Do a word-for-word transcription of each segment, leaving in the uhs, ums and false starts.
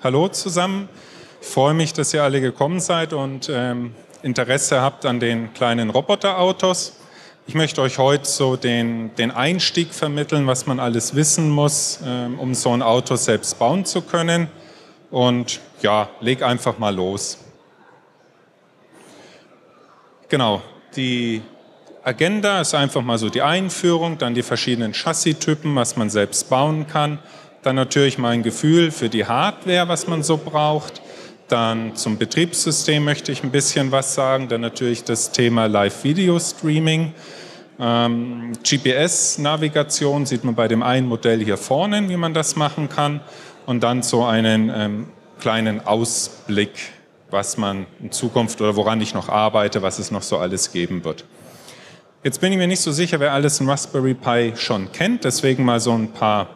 Hallo zusammen, ich freue mich, dass ihr alle gekommen seid und ähm, Interesse habt an den kleinen Roboterautos. Ich möchte euch heute so den, den Einstieg vermitteln, was man alles wissen muss, ähm, um so ein Auto selbst bauen zu können. Und ja, leg einfach mal los. Genau, die Agenda ist einfach mal so die Einführung, dann die verschiedenen Chassis-Typen, was man selbst bauen kann. Dann natürlich mein Gefühl für die Hardware, was man so braucht. Dann zum Betriebssystem möchte ich ein bisschen was sagen. Dann natürlich das Thema Live-Video-Streaming. Ähm, G P S-Navigation sieht man bei dem einen Modell hier vorne, wie man das machen kann. Und dann so einen ähm, kleinen Ausblick, was man in Zukunft oder woran ich noch arbeite, was es noch so alles geben wird. Jetzt bin ich mir nicht so sicher, wer alles ein Raspberry Pi schon kennt. Deswegen mal so ein paar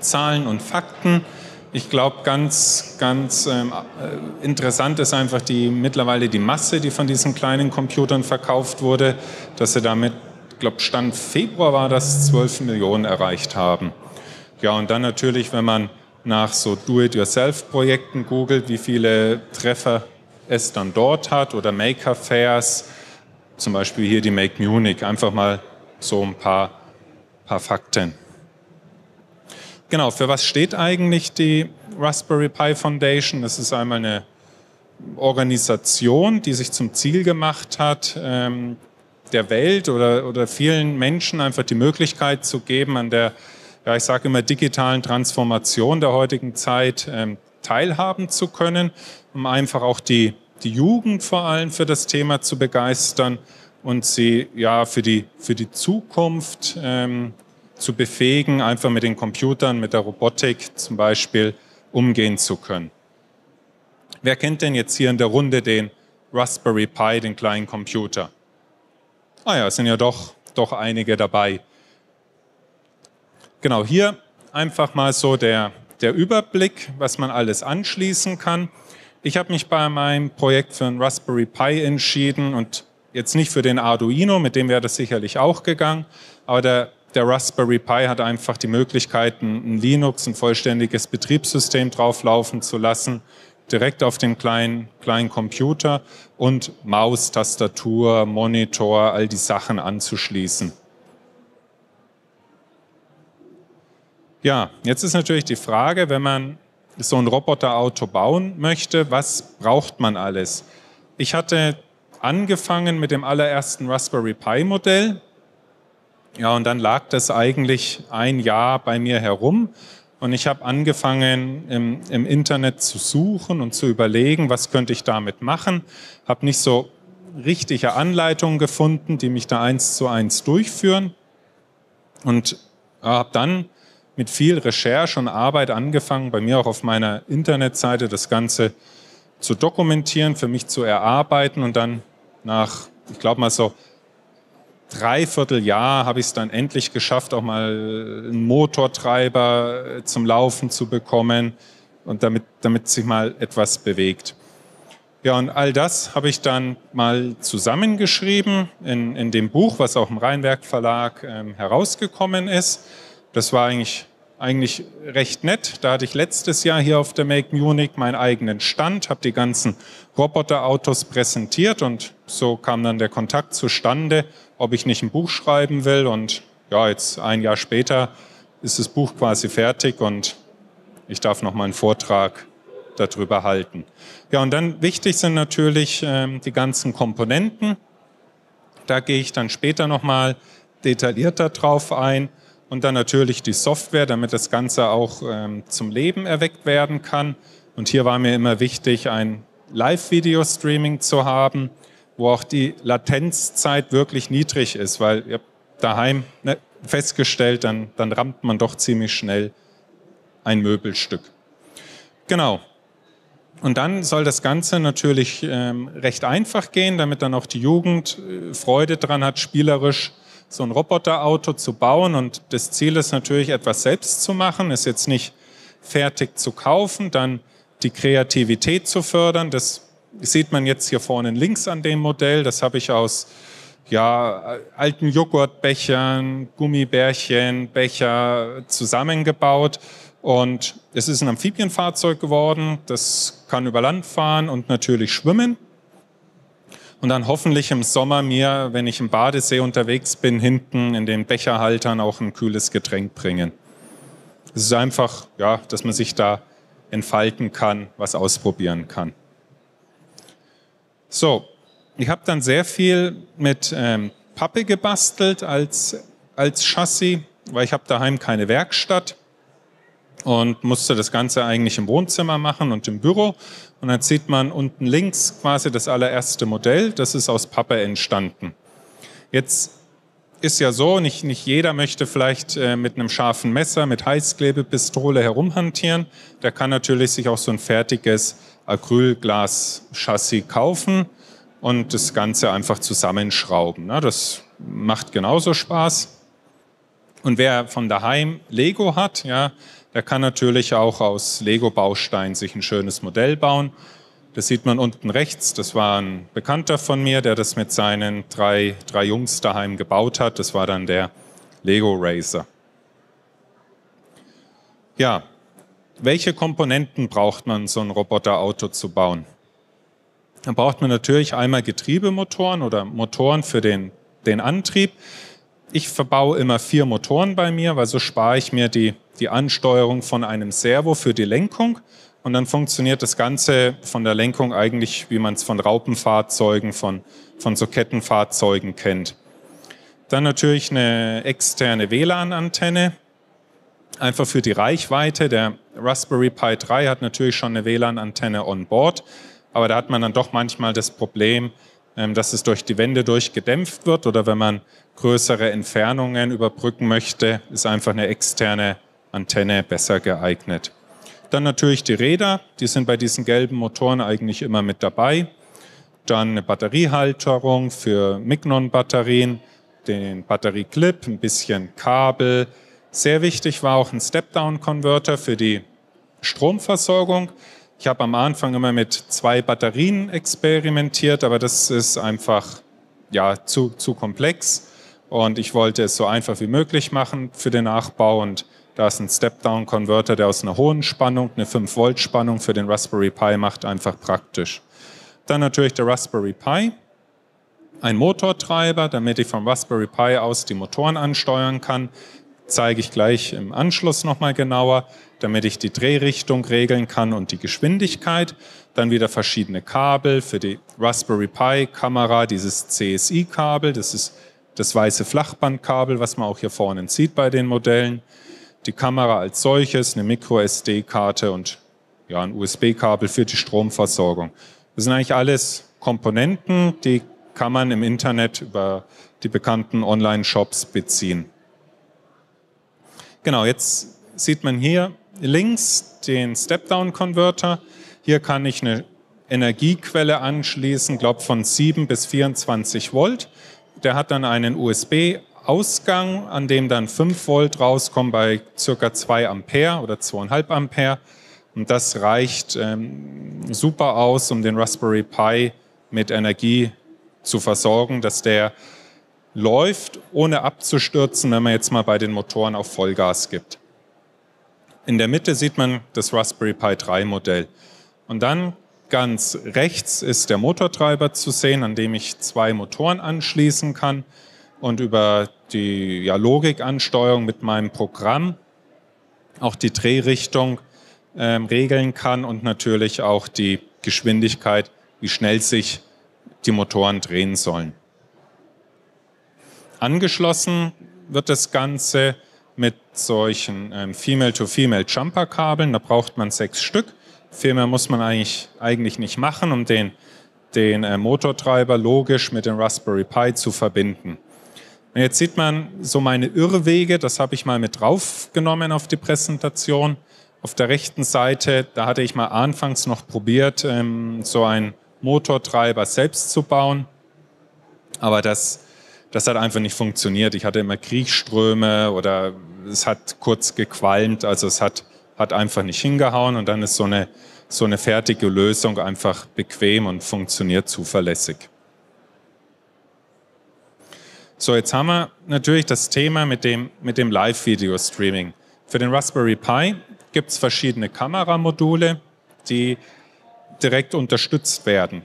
Zahlen und Fakten. Ich glaube, ganz, ganz äh, interessant ist einfach die mittlerweile die Masse, die von diesen kleinen Computern verkauft wurde, dass sie damit, ich glaube, Stand Februar war das, zwölf Millionen erreicht haben. Ja, und dann natürlich, wenn man nach so Do-it-yourself-Projekten googelt, wie viele Treffer es dann dort hat, oder Maker-Fairs, zum Beispiel hier die Make Munich, einfach mal so ein paar, paar Fakten. Genau, für was steht eigentlich die Raspberry Pi Foundation? Das ist einmal eine Organisation, die sich zum Ziel gemacht hat, ähm, der Welt oder, oder vielen Menschen einfach die Möglichkeit zu geben, an der, ja, ich sage immer, digitalen Transformation der heutigen Zeit ähm, teilhaben zu können, um einfach auch die, die Jugend vor allem für das Thema zu begeistern und sie ja für die, für die Zukunft ähm, zu befähigen, einfach mit den Computern, mit der Robotik zum Beispiel umgehen zu können. Wer kennt denn jetzt hier in der Runde den Raspberry Pi, den kleinen Computer? Ah ja, es sind ja doch, doch einige dabei. Genau, hier einfach mal so der, der Überblick, was man alles anschließen kann. Ich habe mich bei meinem Projekt für einen Raspberry Pi entschieden und jetzt nicht für den Arduino, mit dem wäre das sicherlich auch gegangen, aber der Der Raspberry Pi hat einfach die Möglichkeit, ein Linux, ein vollständiges Betriebssystem drauflaufen zu lassen, direkt auf dem kleinen, kleinen Computer und Maus, Tastatur, Monitor, all die Sachen anzuschließen. Ja, jetzt ist natürlich die Frage, wenn man so ein Roboterauto bauen möchte, was braucht man alles? Ich hatte angefangen mit dem allerersten Raspberry Pi Modell. Ja, und dann lag das eigentlich ein Jahr bei mir herum und ich habe angefangen im, im Internet zu suchen und zu überlegen, was könnte ich damit machen. Habe nicht so richtige Anleitungen gefunden, die mich da eins zu eins durchführen und habe dann mit viel Recherche und Arbeit angefangen, bei mir auch auf meiner Internetseite das Ganze zu dokumentieren, für mich zu erarbeiten und dann nach, ich glaube mal so, Dreivierteljahr habe ich es dann endlich geschafft, auch mal einen Motortreiber zum Laufen zu bekommen und damit, damit sich mal etwas bewegt. Ja, und all das habe ich dann mal zusammengeschrieben in, in dem Buch, was auch im Rheinwerk Verlag ähm, herausgekommen ist. Das war eigentlich, eigentlich recht nett. Da hatte ich letztes Jahr hier auf der Make Munich meinen eigenen Stand, habe die ganzen Roboterautos präsentiert und so kam dann der Kontakt zustande, ob ich nicht ein Buch schreiben will. Und ja, jetzt ein Jahr später ist das Buch quasi fertig und ich darf noch mal einen Vortrag darüber halten. Ja, und dann wichtig sind natürlich ähm, die ganzen Komponenten. Da gehe ich dann später noch mal detaillierter drauf ein. Und dann natürlich die Software, damit das Ganze auch ähm, zum Leben erweckt werden kann. Und hier war mir immer wichtig, ein Live-Video-Streaming zu haben, wo auch die Latenzzeit wirklich niedrig ist, weil ihr habt daheim, ne, festgestellt, dann, dann rammt man doch ziemlich schnell ein Möbelstück. Genau. Und dann soll das Ganze natürlich ähm, recht einfach gehen, damit dann auch die Jugend äh, Freude dran hat, spielerisch so ein Roboterauto zu bauen. Und das Ziel ist natürlich, etwas selbst zu machen, ist jetzt nicht fertig zu kaufen, dann die Kreativität zu fördern, das sieht man jetzt hier vorne links an dem Modell. Das habe ich aus ja, alten Joghurtbechern, Gummibärchen, Becher zusammengebaut Und es ist ein Amphibienfahrzeug geworden, das kann über Land fahren und natürlich schwimmen. Und dann hoffentlich im Sommer mir, wenn ich im Badesee unterwegs bin, hinten in den Becherhaltern auch ein kühles Getränk bringen. Es ist einfach, ja, dass man sich da entfalten kann, was ausprobieren kann. So, ich habe dann sehr viel mit ähm, Pappe gebastelt als, als Chassis, weil ich habe daheim keine Werkstatt. Und musste das Ganze eigentlich im Wohnzimmer machen und im Büro. Und dann sieht man unten links quasi das allererste Modell. Das ist aus Pappe entstanden. Jetzt ist ja so, nicht, nicht jeder möchte vielleicht äh, mit einem scharfen Messer, mit Heißklebepistole herumhantieren. Der kann natürlich sich auch so ein fertiges Acrylglas-Chassis kaufen und das Ganze einfach zusammenschrauben. Na, das macht genauso Spaß. Und wer von daheim Lego hat, ja, der kann natürlich auch aus Lego-Bausteinen sich ein schönes Modell bauen. Das sieht man unten rechts. Das war ein Bekannter von mir, der das mit seinen drei, drei Jungs daheim gebaut hat. Das war dann der Lego-Racer. Ja, welche Komponenten braucht man, so ein Roboterauto zu bauen? Dann braucht man natürlich einmal Getriebemotoren oder Motoren für den, den Antrieb. Ich verbaue immer vier Motoren bei mir, weil so spare ich mir die, die Ansteuerung von einem Servo für die Lenkung. Und dann funktioniert das Ganze von der Lenkung eigentlich, wie man es von Raupenfahrzeugen, von, von so Kettenfahrzeugen kennt. Dann natürlich eine externe W LAN-Antenne, einfach für die Reichweite. Der Raspberry Pi drei hat natürlich schon eine W LAN-Antenne on board, aber da hat man dann doch manchmal das Problem, dass es durch die Wände durchgedämpft wird oder wenn man größere Entfernungen überbrücken möchte, ist einfach eine externe Antenne besser geeignet. Dann natürlich die Räder, die sind bei diesen gelben Motoren eigentlich immer mit dabei. Dann eine Batteriehalterung für Mignon-Batterien, den Batterieclip, ein bisschen Kabel. Sehr wichtig war auch ein Step-Down-Konverter für die Stromversorgung. Ich habe am Anfang immer mit zwei Batterien experimentiert, aber das ist einfach ja, zu, zu komplex und ich wollte es so einfach wie möglich machen für den Nachbau und da ist ein Step-Down-Konverter, der aus einer hohen Spannung, eine fünf Volt Spannung für den Raspberry Pi macht, einfach praktisch. Dann natürlich der Raspberry Pi, ein Motortreiber, damit ich vom Raspberry Pi aus die Motoren ansteuern kann. Zeige ich gleich im Anschluss nochmal genauer, damit ich die Drehrichtung regeln kann und die Geschwindigkeit. Dann wieder verschiedene Kabel für die Raspberry Pi Kamera, dieses C S I-Kabel, das ist das weiße Flachbandkabel, was man auch hier vorne sieht bei den Modellen. Die Kamera als solches, eine Micro S D-Karte und ja, ein U S B-Kabel für die Stromversorgung. Das sind eigentlich alles Komponenten, die kann man im Internet über die bekannten Online-Shops beziehen. Genau, jetzt sieht man hier links den Step-Down-Konverter. Hier kann ich eine Energiequelle anschließen, glaube von sieben bis vierundzwanzig Volt. Der hat dann einen U S B-Ausgang, an dem dann fünf Volt rauskommen bei ca. zwei Ampere oder zwei Komma fünf Ampere. Und das reicht ähm, super aus, um den Raspberry Pi mit Energie zu versorgen, dass der läuft, ohne abzustürzen, wenn man jetzt mal bei den Motoren auf Vollgas gibt. In der Mitte sieht man das Raspberry Pi drei Modell. Und dann ganz rechts ist der Motortreiber zu sehen, an dem ich zwei Motoren anschließen kann und über die ja, Logikansteuerung mit meinem Programm auch die Drehrichtung äh, regeln kann und natürlich auch die Geschwindigkeit, wie schnell sich die Motoren drehen sollen. Angeschlossen wird das Ganze mit solchen ähm, Female-to-Female-Jumper-Kabeln. Da braucht man sechs Stück. Viel mehr muss man eigentlich, eigentlich nicht machen, um den, den äh, Motortreiber logisch mit dem Raspberry Pi zu verbinden. Und jetzt sieht man so meine Irrwege. Das habe ich mal mit draufgenommen auf die Präsentation. Auf der rechten Seite, da hatte ich mal anfangs noch probiert, ähm, so einen Motortreiber selbst zu bauen. Aber das... Das hat einfach nicht funktioniert. Ich hatte immer Kriechströme oder es hat kurz gequalmt, also es hat, hat einfach nicht hingehauen und dann ist so eine, so eine fertige Lösung einfach bequem und funktioniert zuverlässig. So, jetzt haben wir natürlich das Thema mit dem, mit dem Live-Video-Streaming. Für den Raspberry Pi gibt es verschiedene Kameramodule, die direkt unterstützt werden.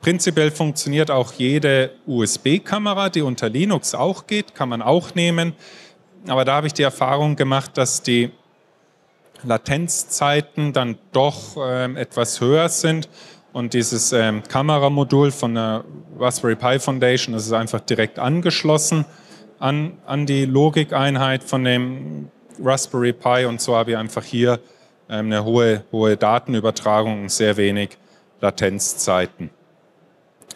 Prinzipiell funktioniert auch jede U S B-Kamera, die unter Linux auch geht, kann man auch nehmen. Aber da habe ich die Erfahrung gemacht, dass die Latenzzeiten dann doch ähm, etwas höher sind. Und dieses ähm, Kameramodul von der Raspberry Pi Foundation, das ist einfach direkt angeschlossen an, an die Logikeinheit von dem Raspberry Pi. Und so habe ich einfach hier ähm, eine hohe, hohe Datenübertragung und sehr wenig Latenzzeiten.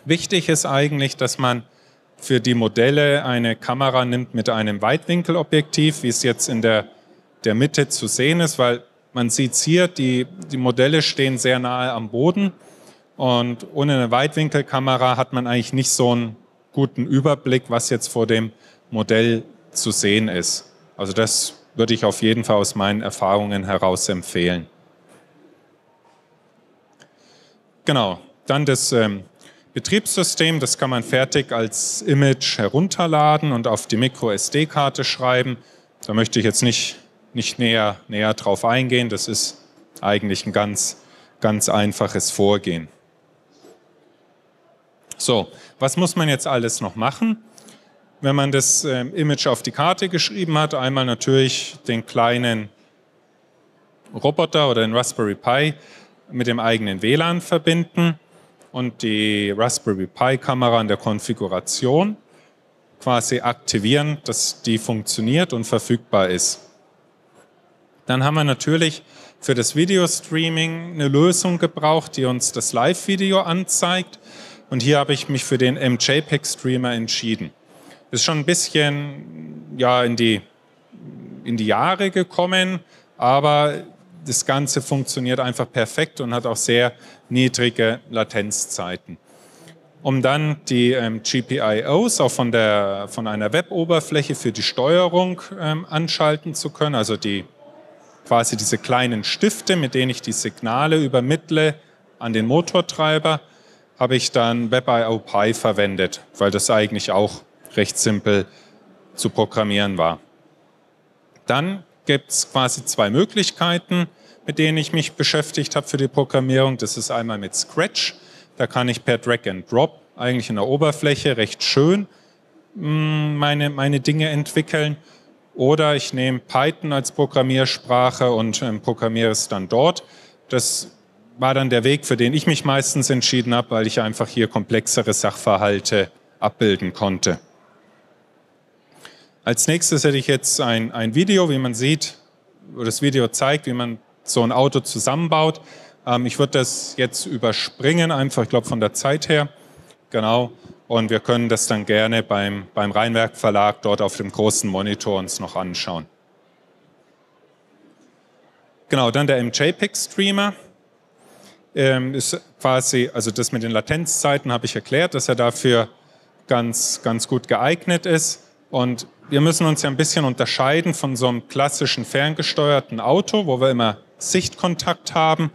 Wichtig ist eigentlich, dass man für die Modelle eine Kamera nimmt mit einem Weitwinkelobjektiv, wie es jetzt in der, der Mitte zu sehen ist, weil man sieht hier, die, die Modelle stehen sehr nahe am Boden und ohne eine Weitwinkelkamera hat man eigentlich nicht so einen guten Überblick, was jetzt vor dem Modell zu sehen ist. Also das würde ich auf jeden Fall aus meinen Erfahrungen heraus empfehlen. Genau, dann das ähm, Betriebssystem, das kann man fertig als Image herunterladen und auf die Micro S D-Karte schreiben. Da möchte ich jetzt nicht, nicht näher, näher drauf eingehen. Das ist eigentlich ein ganz, ganz einfaches Vorgehen. So, was muss man jetzt alles noch machen? Wenn man das äh, Image auf die Karte geschrieben hat, einmal natürlich den kleinen Roboter oder den Raspberry Pi mit dem eigenen W LAN verbinden. Und die Raspberry Pi Kamera in der Konfiguration quasi aktivieren, dass die funktioniert und verfügbar ist. Dann haben wir natürlich für das Video-Streaming eine Lösung gebraucht, die uns das Live-Video anzeigt. Und hier habe ich mich für den M J P E G-Streamer entschieden. Ist schon ein bisschen ja, in die, in die Jahre gekommen, aber das Ganze funktioniert einfach perfekt und hat auch sehr niedrige Latenzzeiten. Um dann die ähm, G P I Os auch von, der, von einer Web-Oberfläche für die Steuerung ähm, anschalten zu können, also die, quasi diese kleinen Stifte, mit denen ich die Signale übermittle an den Motortreiber, habe ich dann WebIOPI verwendet, weil das eigentlich auch recht simpel zu programmieren war. Dann gibt es quasi zwei Möglichkeiten, mit denen ich mich beschäftigt habe für die Programmierung. Das ist einmal mit Scratch. Da kann ich per Drag and Drop eigentlich in der Oberfläche recht schön meine, meine Dinge entwickeln. Oder ich nehme Python als Programmiersprache und ähm, programmiere es dann dort. Das war dann der Weg, für den ich mich meistens entschieden habe, weil ich einfach hier komplexere Sachverhalte abbilden konnte. Als nächstes hätte ich jetzt ein, ein Video, wie man sieht, wo das Video zeigt, wie man so ein Auto zusammenbaut. Ähm, ich würde das jetzt überspringen, einfach, ich glaube, von der Zeit her. Genau. Und wir können das dann gerne beim, beim Rheinwerk Verlag dort auf dem großen Monitor uns noch anschauen. Genau, dann der M J P E G-Streamer. Ähm, ist quasi, also das mit den Latenzzeiten habe ich erklärt, dass er dafür ganz, ganz gut geeignet ist. Und wir müssen uns ja ein bisschen unterscheiden von so einem klassischen ferngesteuerten Auto, wo wir immer Sichtkontakt haben.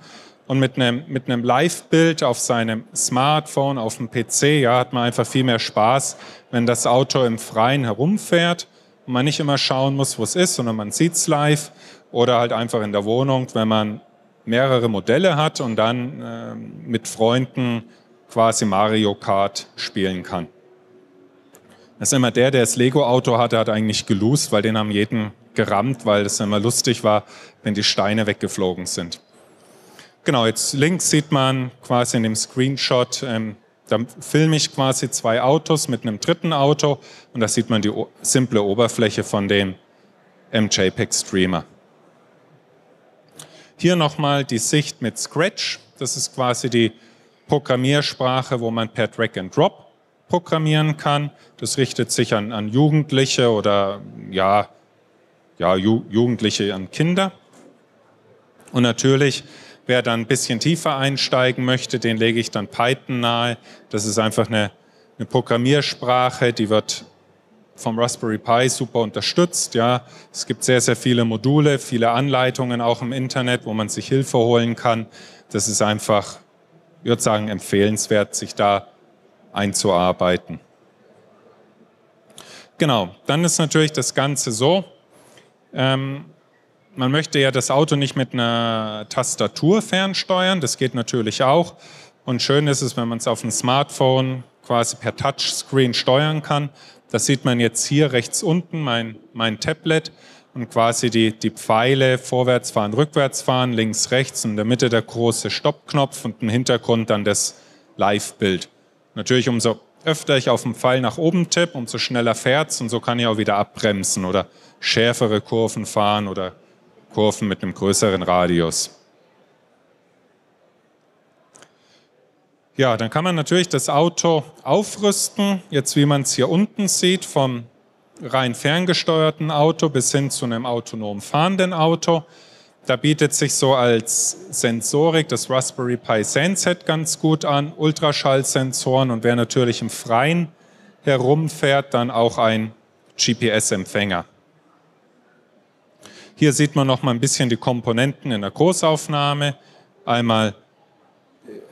Und mit einem, mit einem Live-Bild auf seinem Smartphone, auf dem P C, ja, hat man einfach viel mehr Spaß, wenn das Auto im Freien herumfährt und man nicht immer schauen muss, wo es ist, sondern man sieht es live. Oder halt einfach in der Wohnung, wenn man mehrere Modelle hat und dann äh, mit Freunden quasi Mario Kart spielen kann. Das ist immer der, der das Lego-Auto hatte, hat eigentlich gelost, weil den haben jeden gerammt, weil es immer lustig war, wenn die Steine weggeflogen sind. Genau, jetzt links sieht man quasi in dem Screenshot, ähm, da filme ich quasi zwei Autos mit einem dritten Auto und da sieht man die simple Oberfläche von dem M J P E G-Streamer. Hier nochmal die Sicht mit Scratch. Das ist quasi die Programmiersprache, wo man per Drag and Drop programmieren kann. Das richtet sich an, an Jugendliche oder ja, ja, Ju- Jugendliche an Kinder. Und natürlich, wer dann ein bisschen tiefer einsteigen möchte, den lege ich dann Python nahe. Das ist einfach eine, eine Programmiersprache, die wird vom Raspberry Pi super unterstützt. Ja. Es gibt sehr, sehr viele Module, viele Anleitungen auch im Internet, wo man sich Hilfe holen kann. Das ist einfach, ich würde sagen, empfehlenswert, sich da einzuarbeiten. Genau, dann ist natürlich das Ganze so, ähm, man möchte ja das Auto nicht mit einer Tastatur fernsteuern, das geht natürlich auch. Und schön ist es, wenn man es auf dem Smartphone quasi per Touchscreen steuern kann. Das sieht man jetzt hier rechts unten, mein, mein Tablet. Und quasi die, die Pfeile vorwärts fahren, rückwärts fahren, links, rechts. Und in der Mitte der große Stoppknopf und im Hintergrund dann das Live-Bild. Natürlich, umso öfter ich auf den Pfeil nach oben tippe, umso schneller fährt es. Und so kann ich auch wieder abbremsen oder schärfere Kurven fahren oder Kurven mit einem größeren Radius. Ja, dann kann man natürlich das Auto aufrüsten, jetzt wie man es hier unten sieht, vom rein ferngesteuerten Auto bis hin zu einem autonom fahrenden Auto. Da bietet sich so als Sensorik das Raspberry Pi Sense Set ganz gut an, Ultraschallsensoren und wer natürlich im Freien herumfährt, dann auch ein G P S-Empfänger. Hier sieht man noch mal ein bisschen die Komponenten in der Großaufnahme. Einmal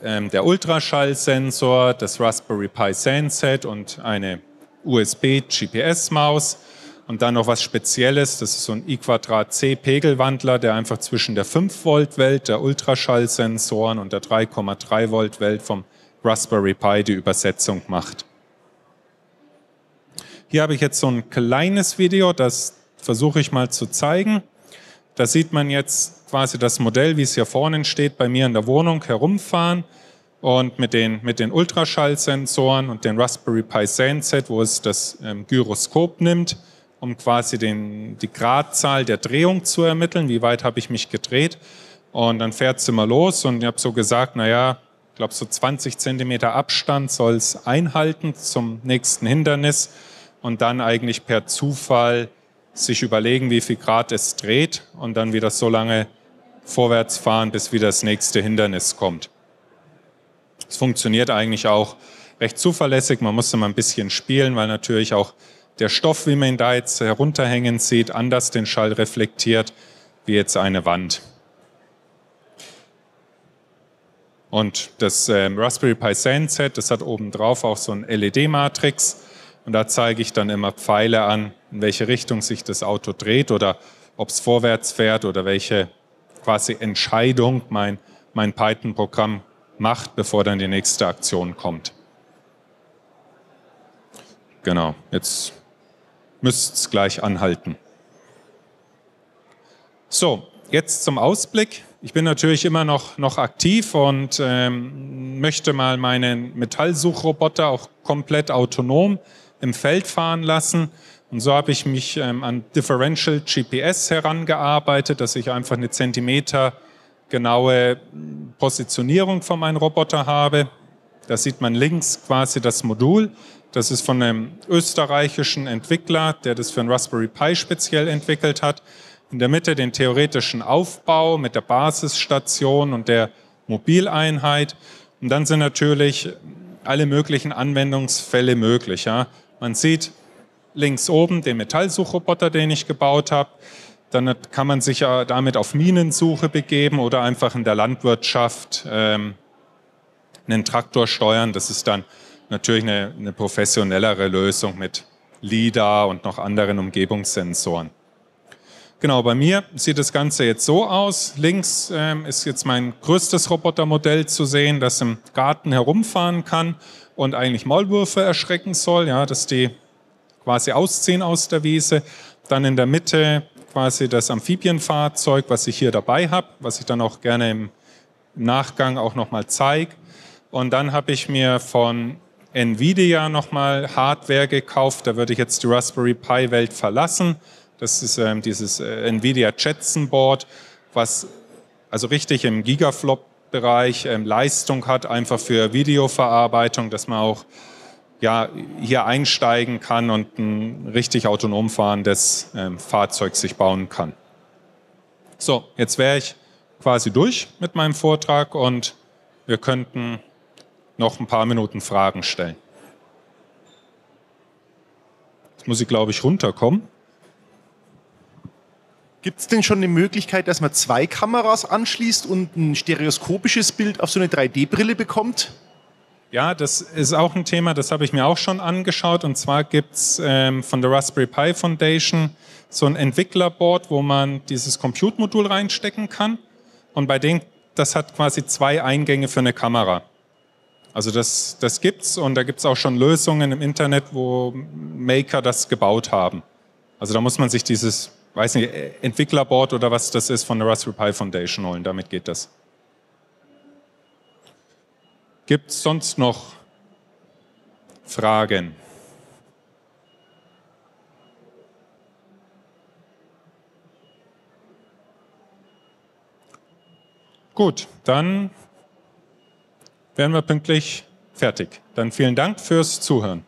der Ultraschallsensor, das Raspberry Pi Sense Set und eine U S B-G P S-Maus und dann noch was Spezielles, das ist so ein I zwei C-Pegelwandler, der einfach zwischen der fünf Volt Welt der Ultraschallsensoren und der drei Komma drei Volt Welt vom Raspberry Pi die Übersetzung macht. Hier habe ich jetzt so ein kleines Video, das versuche ich mal zu zeigen. Da sieht man jetzt quasi das Modell, wie es hier vorne steht, bei mir in der Wohnung herumfahren und mit den, mit den Ultraschallsensoren und den Raspberry Pi Sense Set, wo es das ähm, Gyroskop nimmt, um quasi den, die Gradzahl der Drehung zu ermitteln, wie weit habe ich mich gedreht. Und dann fährt es immer los und ich habe so gesagt, naja, ich glaube so zwanzig Zentimeter Abstand soll es einhalten zum nächsten Hindernis und dann eigentlich per Zufall sich überlegen, wie viel Grad es dreht und dann wieder so lange vorwärts fahren, bis wieder das nächste Hindernis kommt. Es funktioniert eigentlich auch recht zuverlässig. Man muss immer ein bisschen spielen, weil natürlich auch der Stoff, wie man ihn da jetzt herunterhängen sieht, anders den Schall reflektiert, wie jetzt eine Wand. Und das äh, Raspberry Pi Sense Set, das hat obendrauf auch so eine L E D-Matrix. Und da zeige ich dann immer Pfeile an, in welche Richtung sich das Auto dreht oder ob es vorwärts fährt oder welche quasi Entscheidung mein, mein Python-Programm macht, bevor dann die nächste Aktion kommt. Genau, jetzt müsst es gleich anhalten. So, jetzt zum Ausblick. Ich bin natürlich immer noch, noch aktiv und ähm, möchte mal meinen Metallsuchroboter auch komplett autonom im Feld fahren lassen. Und so habe ich mich ähm, an Differential G P S herangearbeitet, dass ich einfach eine zentimetergenaue Positionierung von meinem Roboter habe. Da sieht man links quasi das Modul. Das ist von einem österreichischen Entwickler, der das für einen Raspberry Pi speziell entwickelt hat. In der Mitte den theoretischen Aufbau mit der Basisstation und der Mobileinheit. Und dann sind natürlich alle möglichen Anwendungsfälle möglich. Ja. Man sieht links oben den Metallsuchroboter, den ich gebaut habe. Dann kann man sich ja damit auf Minensuche begeben oder einfach in der Landwirtschaft ähm, einen Traktor steuern. Das ist dann natürlich eine, eine professionellere Lösung mit LIDAR und noch anderen Umgebungssensoren. Genau, bei mir sieht das Ganze jetzt so aus. Links ähm, ist jetzt mein größtes Robotermodell zu sehen, das im Garten herumfahren kann und eigentlich Maulwürfe erschrecken soll, ja, dass die quasi ausziehen aus der Wiese. Dann in der Mitte quasi das Amphibienfahrzeug, was ich hier dabei habe, was ich dann auch gerne im Nachgang auch nochmal zeige. Und dann habe ich mir von NVIDIA nochmal Hardware gekauft. Da würde ich jetzt die Raspberry Pi Welt verlassen. Das ist ähm, dieses äh, NVIDIA Jetson Board, was also richtig im Gigaflop-Bereich ähm, Leistung hat, einfach für Videoverarbeitung, dass man auch ja, hier einsteigen kann und ein richtig autonom fahrendes ähm, Fahrzeug sich bauen kann. So, jetzt wäre ich quasi durch mit meinem Vortrag und wir könnten noch ein paar Minuten Fragen stellen. Jetzt muss ich, glaube ich, runterkommen. Gibt es denn schon eine Möglichkeit, dass man zwei Kameras anschließt und ein stereoskopisches Bild auf so eine drei D Brille bekommt? Ja, das ist auch ein Thema, das habe ich mir auch schon angeschaut. Und zwar gibt es ähm, von der Raspberry Pi Foundation so ein Entwicklerboard, wo man dieses Compute-Modul reinstecken kann. Und bei dem, das hat quasi zwei Eingänge für eine Kamera. Also das, das gibt's, und da gibt es auch schon Lösungen im Internet, wo Maker das gebaut haben. Also da muss man sich dieses, weiß nicht, Entwicklerboard oder was das ist von der Raspberry Pi Foundation holen, damit geht das. Gibt es sonst noch Fragen? Gut, dann wären wir pünktlich fertig. Dann vielen Dank fürs Zuhören.